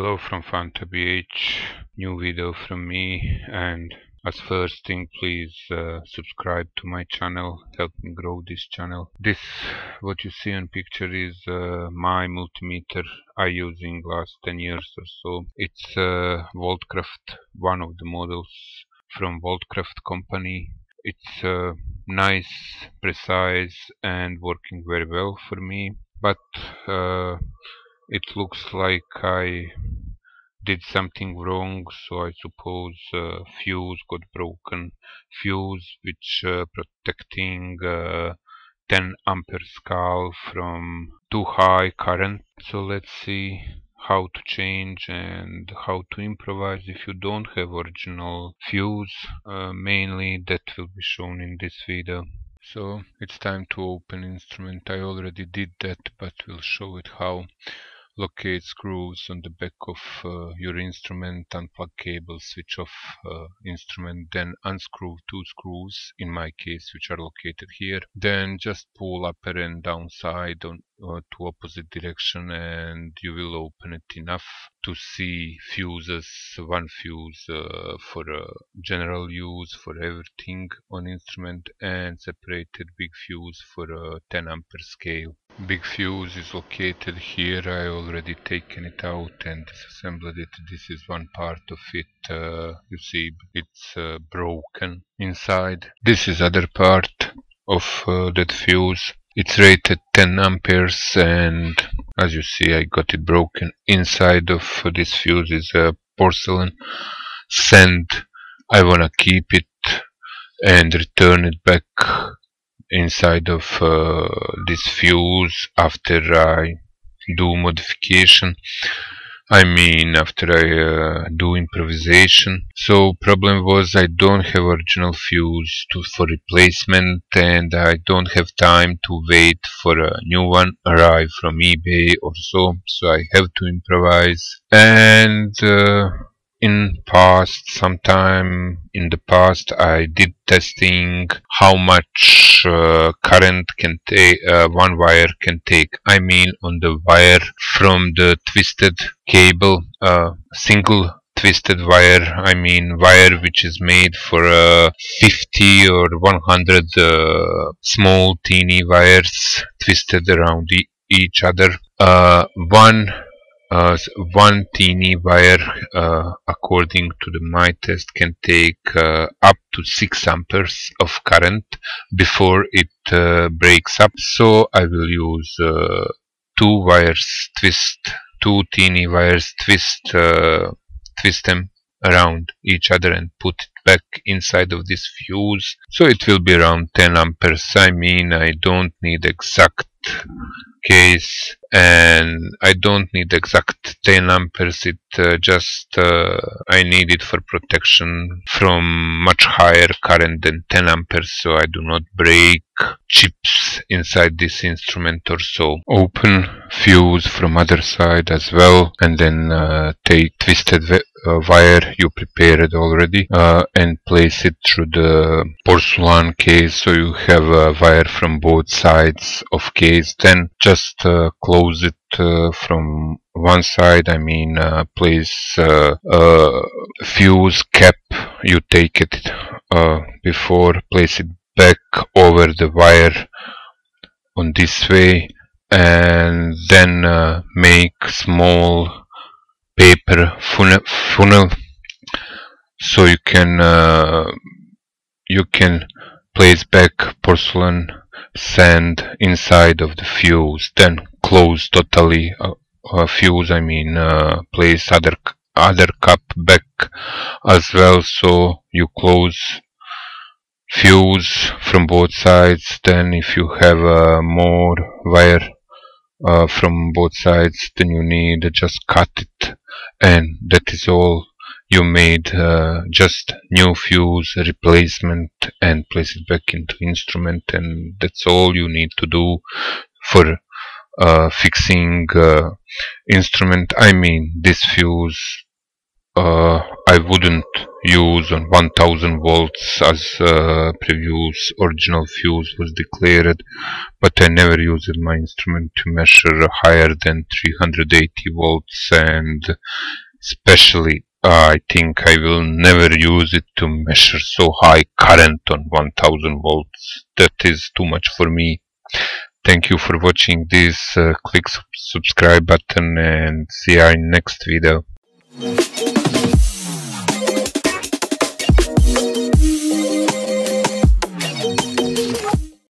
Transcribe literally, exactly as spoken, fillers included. Hello from Fanta B H, new video from me, and as first thing, please uh, subscribe to my channel, help me grow this channel. This what you see on picture is uh, my multimeter I using last ten years or so. It's uh, Voltcraft, one of the models from Voltcraft company. It's uh, nice, precise and working very well for me, but uh, it looks like I did something wrong, so I suppose uh, fuse got broken. Fuse which uh, protecting uh, ten ampere scale from too high current. So let's see how to change and how to improvise if you don't have original fuse. Uh, mainly that will be shown in this video. So it's time to open instrument. I already did that, but we'll show it how. Locate screws on the back of uh, your instrument, unplug cable, switch off uh, instrument, then unscrew two screws, in my case, which are located here. Then just pull upper and down side on, uh, to opposite direction, and you will open it enough to see fuses, one fuse uh, for uh, general use, for everything on instrument, and separated big fuse for uh, ten ampere scale. Big fuse is located here. I already taken it out and disassembled it. This is one part of it. Uh, you see it's uh, broken inside. This is other part of uh, that fuse. It's rated ten amperes, and as you see I got it broken. Inside of this fuse is a porcelain sand. I wanna keep it and return it back inside of uh, this fuse after I do modification, I mean after I uh, do improvisation. So problem was I don't have original fuse to, for replacement, and I don't have time to wait for a new one arrive from eBay or so, so I have to improvise. And uh, in past, sometime in the past I did testing how much uh, current can take uh, one wire can take. I mean on the wire from the twisted cable, uh, single twisted wire, I mean wire which is made for uh, fifty or one hundred uh, small teeny wires twisted around e each other. Uh, one Uh, one teeny wire, uh, according to the, my test, can take uh, up to six amperes of current before it uh, breaks up. So I will use uh, two wires twist, two teeny wires twist, uh, twist them around each other and put it back inside of this fuse. So it will be around ten amperes. I mean I don't need exact case, and I don't need exact ten amperes. It uh, just uh, I need it for protection from much higher current than ten amperes, so I do not break chips inside this instrument or so. Open fuse from other side as well, and then uh, take twisted uh, wire you prepared already uh, and place it through the porcelain case, so you have a wire from both sides of case. Then just uh, close it uh, from one side. I mean uh, place uh, uh, fuse cap, you take it uh, before, place it back over the wire on this way, and then uh, make small paper funnel, funnel so you can uh, you can place back porcelain sand inside of the fuse. Then close totally uh, uh, fuse, I mean uh, place other other cup back as well, so you close fuse from both sides. Then if you have uh, more wire uh, from both sides, then you need to just cut it, and that is all. You made uh, just new fuse replacement and place it back into instrument, and that's all you need to do for uh, fixing uh, instrument. I mean this fuse uh, I wouldn't use on one thousand volts as uh, previous original fuse was declared, but I never used my instrument to measure higher than three hundred eighty volts, and especially uh, I think I will never use it to measure so high current on one thousand volts. That is too much for me. Thank you for watching this, uh, click sub subscribe button and see you in next video.